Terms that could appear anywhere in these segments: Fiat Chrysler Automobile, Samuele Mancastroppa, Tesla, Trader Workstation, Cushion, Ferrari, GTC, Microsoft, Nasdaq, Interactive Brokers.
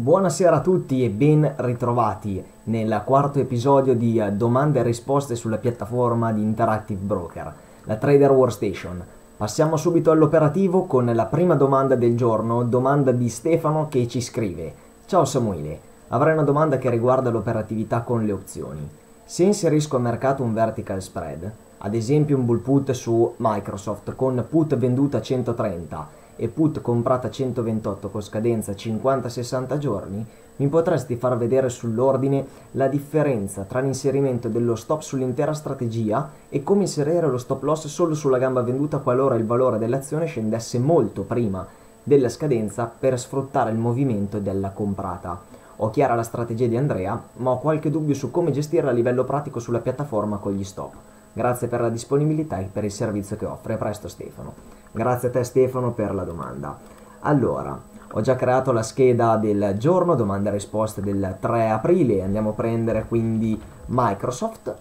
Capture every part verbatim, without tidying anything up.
Buonasera a tutti e ben ritrovati nel quarto episodio di domande e risposte sulla piattaforma di Interactive Broker, la Trader Workstation. Passiamo subito all'operativo con la prima domanda del giorno, domanda di Stefano che ci scrive: ciao Samuele, avrei una domanda che riguarda l'operatività con le opzioni. Se inserisco a mercato un vertical spread, ad esempio un bull put su Microsoft con put venduta a centotrenta e put comprata centoventotto con scadenza cinquanta sessanta giorni, mi potresti far vedere sull'ordine la differenza tra l'inserimento dello stop sull'intera strategia e come inserire lo stop loss solo sulla gamba venduta qualora il valore dell'azione scendesse molto prima della scadenza per sfruttare il movimento della comprata. Ho chiara la strategia di Andrea, ma ho qualche dubbio su come gestirla a livello pratico sulla piattaforma con gli stop. Grazie per la disponibilità e per il servizio che offre. A presto Stefano. Grazie a te Stefano per la domanda. Allora, ho già creato la scheda del giorno, domande e risposte del tre aprile. Andiamo a prendere quindi Microsoft,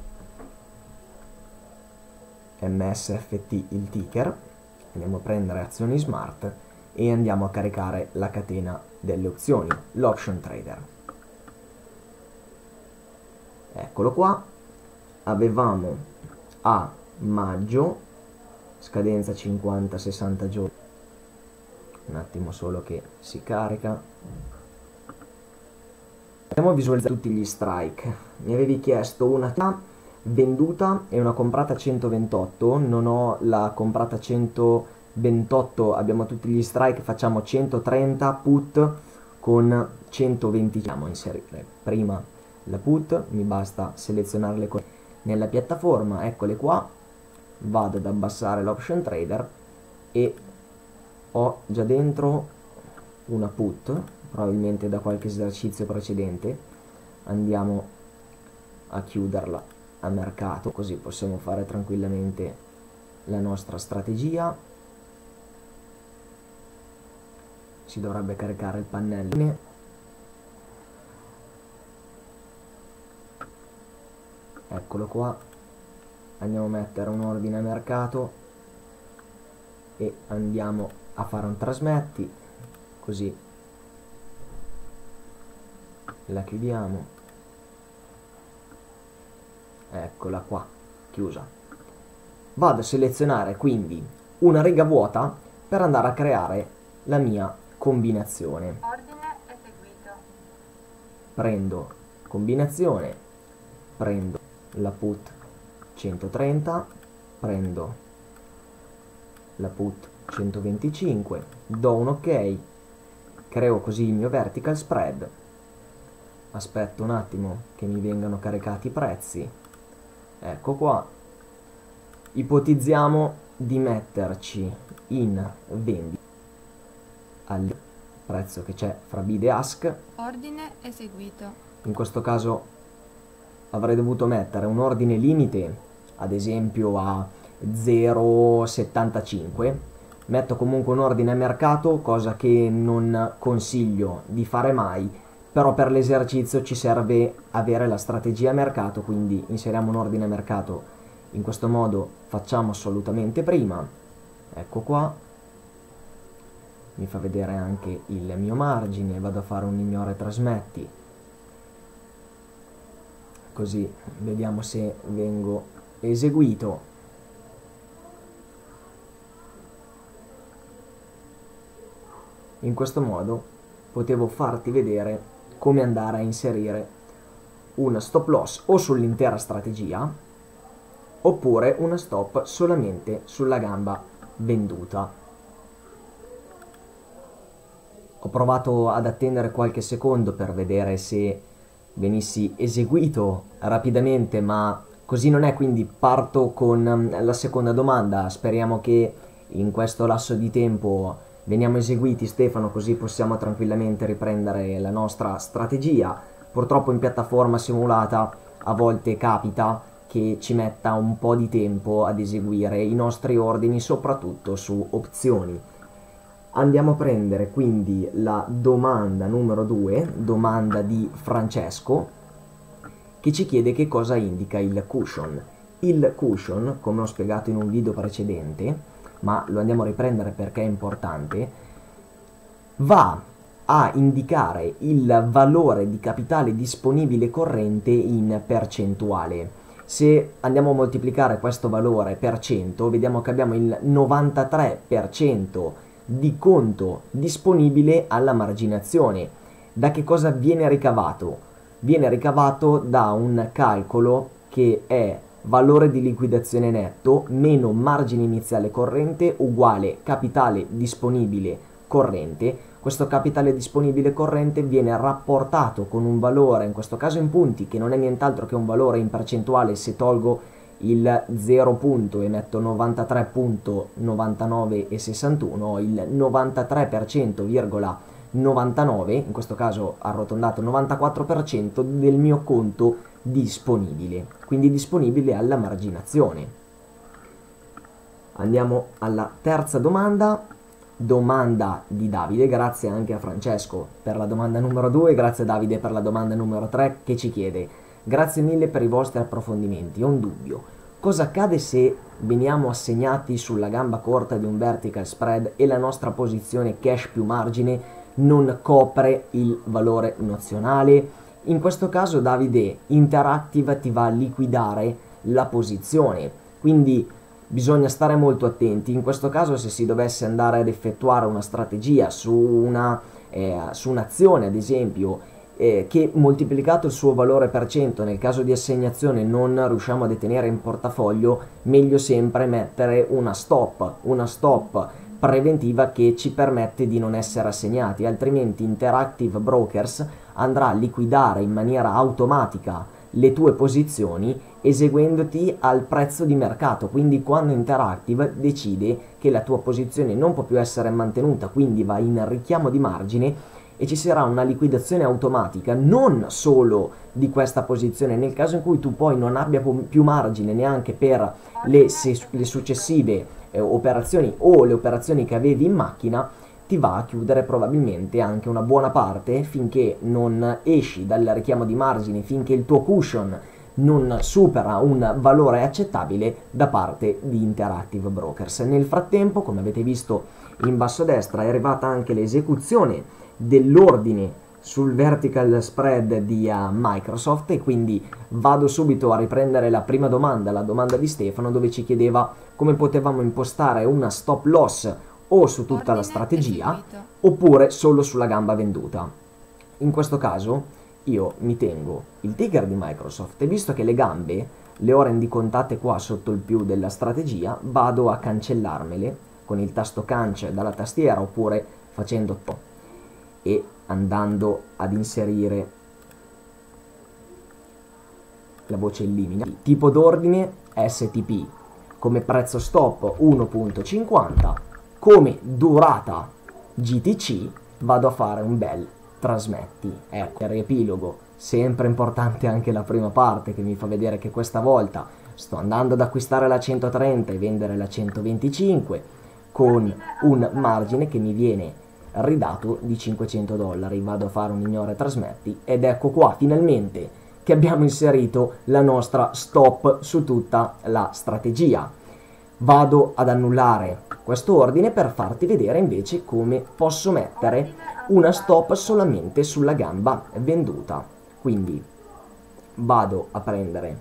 M S F T il ticker, andiamo a prendere azioni smart e andiamo a caricare la catena delle opzioni, l'option trader. Eccolo qua, avevamo a maggio, scadenza cinquanta sessanta giorni, un attimo solo che si carica. Andiamo a visualizzare tutti gli strike. Mi avevi chiesto una venduta e una comprata centoventotto, non ho la comprata centoventotto, abbiamo tutti gli strike, facciamo centotrenta put con centoventi. Andiamo a inserire prima la put, mi basta selezionarle con nella piattaforma, eccole qua, vado ad abbassare l'option trader e ho già dentro una put, probabilmente da qualche esercizio precedente. Andiamo a chiuderla a mercato, così possiamo fare tranquillamente la nostra strategia. Si dovrebbe caricare il pannello. Eccolo qua, andiamo a mettere un ordine a mercato e andiamo a fare un trasmetti, così la chiudiamo, eccola qua, chiusa. Vado a selezionare quindi una riga vuota per andare a creare la mia combinazione. Ordine eseguito. Prendo combinazione, prendo la put centotrenta, prendo la put centoventicinque, do un ok, creo così il mio vertical spread, aspetto un attimo che mi vengano caricati i prezzi. Ecco qua, ipotizziamo di metterci in vendita al prezzo che c'è fra bid e ask. Ordine eseguito. In questo caso avrei dovuto mettere un ordine limite, ad esempio a zero virgola settantacinque, metto comunque un ordine a mercato, cosa che non consiglio di fare mai, però per l'esercizio ci serve avere la strategia a mercato, quindi inseriamo un ordine a mercato, in questo modo facciamo assolutamente prima. Ecco qua, mi fa vedere anche il mio margine, vado a fare un ignore trasmetti, così vediamo se vengo eseguito. In questo modo potevo farti vedere come andare a inserire una stop loss o sull'intera strategia oppure una stop solamente sulla gamba venduta. Ho provato ad attendere qualche secondo per vedere se venissi eseguito rapidamente, ma così non è, quindi parto con la seconda domanda. Speriamo che in questo lasso di tempo veniamo eseguiti Stefano, così possiamo tranquillamente riprendere la nostra strategia. Purtroppo in piattaforma simulata a volte capita che ci metta un po' di tempo ad eseguire i nostri ordini, soprattutto su opzioni. Andiamo a prendere quindi la domanda numero due, domanda di Francesco, che ci chiede che cosa indica il cushion. Il cushion, come ho spiegato in un video precedente, ma lo andiamo a riprendere perché è importante, va a indicare il valore di capitale disponibile corrente in percentuale. Se andiamo a moltiplicare questo valore per cento, vediamo che abbiamo il novantatré per cento di conto disponibile alla marginazione. Da che cosa viene ricavato? Viene ricavato da un calcolo che è valore di liquidazione netto meno margine iniziale corrente uguale capitale disponibile corrente. Questo capitale disponibile corrente viene rapportato con un valore, in questo caso in punti, che non è nient'altro che un valore in percentuale. Se tolgo il zero punto e metto novantatré virgola novantanove e sessantuno, ho il novantatré virgola novantanove, in questo caso arrotondato novantaquattro per cento del mio conto disponibile, quindi disponibile alla marginazione. Andiamo alla terza domanda. Domanda di Davide, grazie anche a Francesco per la domanda numero due, grazie a Davide per la domanda numero tre, che ci chiede: grazie mille per i vostri approfondimenti, ho un dubbio, cosa accade se veniamo assegnati sulla gamba corta di un vertical spread e la nostra posizione cash più margine non copre il valore nozionale? In questo caso, Davide, Interactive ti va a liquidare la posizione, quindi bisogna stare molto attenti. In questo caso, se si dovesse andare ad effettuare una strategia su una, eh, su un'azione, ad esempio, eh, che moltiplicato il suo valore per cento nel caso di assegnazione non riusciamo a detenere in portafoglio, meglio sempre mettere una stop, una stop preventiva che ci permette di non essere assegnati, altrimenti Interactive Brokers andrà a liquidare in maniera automatica le tue posizioni eseguendoti al prezzo di mercato. Quindi quando Interactive decide che la tua posizione non può più essere mantenuta, quindi va in richiamo di margine, e ci sarà una liquidazione automatica non solo di questa posizione nel caso in cui tu poi non abbia più margine neanche per le, le successive eh, operazioni o le operazioni che avevi in macchina, ti va a chiudere probabilmente anche una buona parte finché non esci dal richiamo di margine, finché il tuo cushion non supera un valore accettabile da parte di Interactive Brokers. Nel frattempo, come avete visto in basso a destra, è arrivata anche l'esecuzione dell'ordine sul vertical spread di uh, Microsoft, e quindi vado subito a riprendere la prima domanda, la domanda di Stefano, dove ci chiedeva come potevamo impostare una stop loss o su tutta la strategia oppure solo sulla gamba venduta. In questo caso io mi tengo il ticker di Microsoft e, visto che le gambe le ho rendicontate qua sotto il più della strategia, vado a cancellarmele con il tasto Canc dalla tastiera oppure facendo to e andando ad inserire la voce elimina, tipo d'ordine S T P, come prezzo stop uno virgola cinquanta, come durata G T C, vado a fare un bel trasmetti. Ecco, il riepilogo, sempre importante anche la prima parte, che mi fa vedere che questa volta sto andando ad acquistare la centotrenta e vendere la centoventicinque con un margine che mi viene ridato di cinquecento dollari, vado a fare un ignore trasmetti ed ecco qua finalmente che abbiamo inserito la nostra stop su tutta la strategia. Vado ad annullare questo ordine per farti vedere invece come posso mettere una stop solamente sulla gamba venduta. Quindi vado a prendere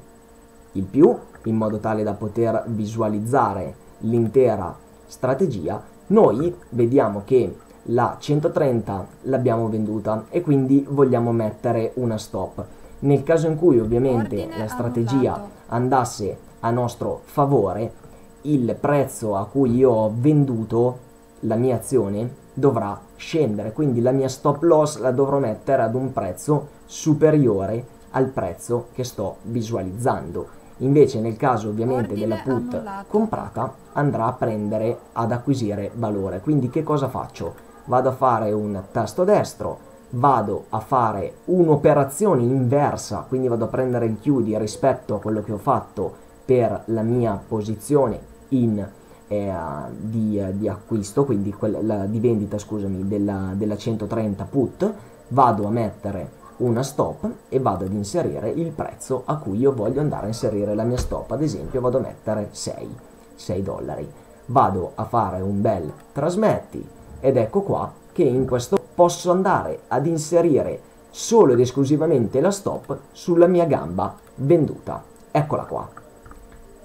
il più in modo tale da poter visualizzare l'intera strategia. Noi vediamo che la centotrenta l'abbiamo venduta e quindi vogliamo mettere una stop. Nel caso in cui ovviamente la strategia andasse a nostro favore, il prezzo a cui io ho venduto la mia azione dovrà scendere, quindi la mia stop loss la dovrò mettere ad un prezzo superiore al prezzo che sto visualizzando. Invece nel caso ovviamente della put comprata andrà a prendere ad acquisire valore. Quindi che cosa faccio? Vado a fare un tasto destro, vado a fare un'operazione inversa, quindi vado a prendere il chiudi rispetto a quello che ho fatto per la mia posizione in, eh, di, di acquisto, quindi quella di vendita, scusami, della, della centotrenta put, vado a mettere una stop e vado ad inserire il prezzo a cui io voglio andare a inserire la mia stop. Ad esempio vado a mettere sei dollari, vado a fare un bel trasmetti ed ecco qua che in questo posso andare ad inserire solo ed esclusivamente la stop sulla mia gamba venduta. Eccola qua.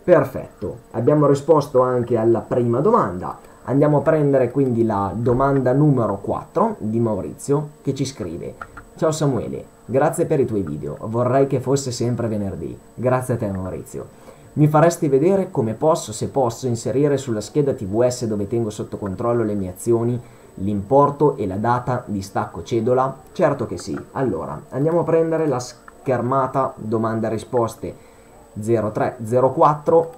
Perfetto, abbiamo risposto anche alla prima domanda. Andiamo a prendere quindi la domanda numero quattro di Maurizio, che ci scrive: ciao Samuele, grazie per i tuoi video, vorrei che fosse sempre venerdì. Grazie a te Maurizio. Mi faresti vedere come posso, se posso, inserire sulla scheda T V S dove tengo sotto controllo le mie azioni, l'importo e la data di stacco cedola? Certo che sì. Allora, andiamo a prendere la schermata domanda risposte zero tre zero quattro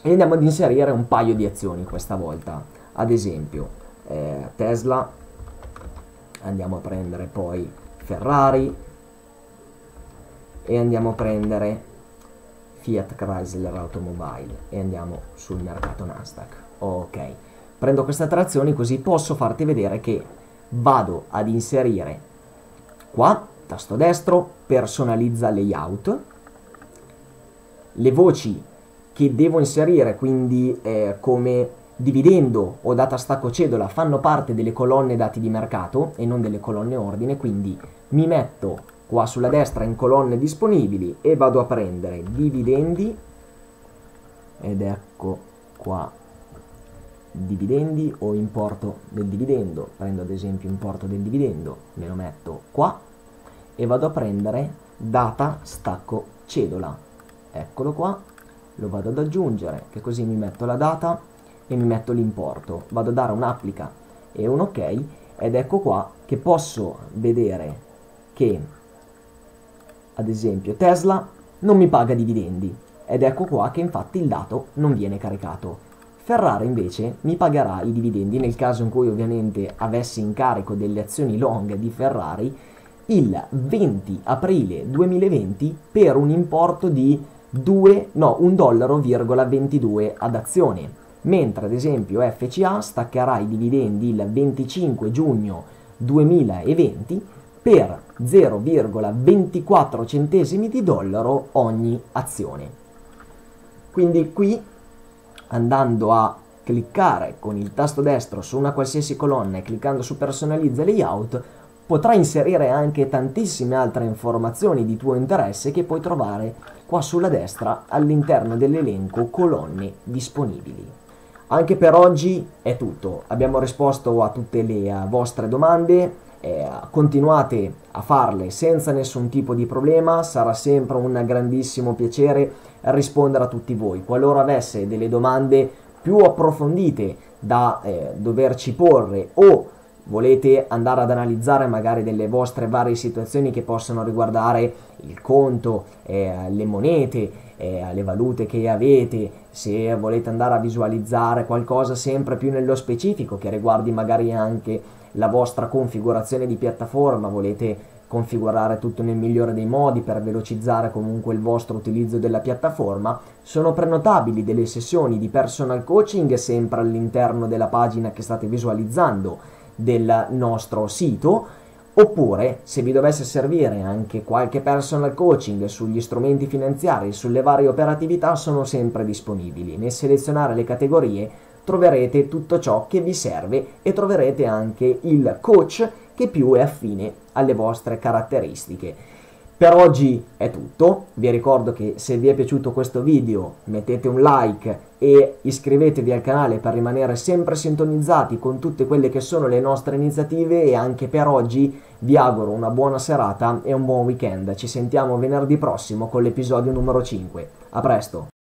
e andiamo ad inserire un paio di azioni questa volta. Ad esempio eh, Tesla, andiamo a prendere poi Ferrari e andiamo a prendere Fiat Chrysler Automobile e andiamo sul mercato Nasdaq. Ok, prendo queste tre azioni così posso farti vedere che vado ad inserire qua, tasto destro, personalizza layout, le voci che devo inserire, quindi eh, come dividendo o data stacco cedola, fanno parte delle colonne dati di mercato e non delle colonne ordine, quindi mi metto qua sulla destra in colonne disponibili e vado a prendere dividendi, ed ecco qua dividendi o importo del dividendo. Prendo ad esempio importo del dividendo, me lo metto qua e vado a prendere data stacco cedola. Eccolo qua, lo vado ad aggiungere, che così mi metto la data e mi metto l'importo. Vado a dare un'applica e un ok, ed ecco qua che posso vedere che, ad esempio, Tesla non mi paga dividendi, ed ecco qua che infatti il dato non viene caricato. Ferrari invece mi pagherà i dividendi nel caso in cui ovviamente avessi in carico delle azioni long di Ferrari il venti aprile duemilaventi per un importo di un virgola ventidue dollari ad azione, mentre ad esempio F C A staccherà i dividendi il venticinque giugno duemilaventi per zero virgola ventiquattro centesimi di dollaro ogni azione. Quindi qui, andando a cliccare con il tasto destro su una qualsiasi colonna e cliccando su personalizza layout, potrai inserire anche tantissime altre informazioni di tuo interesse che puoi trovare qua sulla destra all'interno dell'elenco colonne disponibili. Anche per oggi è tutto, abbiamo risposto a tutte le vostre domande, eh, continuate a farle senza nessun tipo di problema, sarà sempre un grandissimo piacere rispondere a tutti voi. Qualora avesse delle domande più approfondite da eh, doverci porre o volete andare ad analizzare magari delle vostre varie situazioni che possono riguardare il conto, eh, le monete, eh, le valute che avete, se volete andare a visualizzare qualcosa sempre più nello specifico che riguardi magari anche la vostra configurazione di piattaforma, volete configurare tutto nel migliore dei modi per velocizzare comunque il vostro utilizzo della piattaforma, sono prenotabili delle sessioni di personal coaching sempre all'interno della pagina che state visualizzando del nostro sito, oppure se vi dovesse servire anche qualche personal coaching sugli strumenti finanziari, sulle varie operatività, sono sempre disponibili. Nel selezionare le categorie troverete tutto ciò che vi serve e troverete anche il coach che più è affine alle vostre caratteristiche. Per oggi è tutto, vi ricordo che se vi è piaciuto questo video mettete un like e iscrivetevi al canale per rimanere sempre sintonizzati con tutte quelle che sono le nostre iniziative, e anche per oggi vi auguro una buona serata e un buon weekend. Ci sentiamo venerdì prossimo con l'episodio numero cinque. A presto!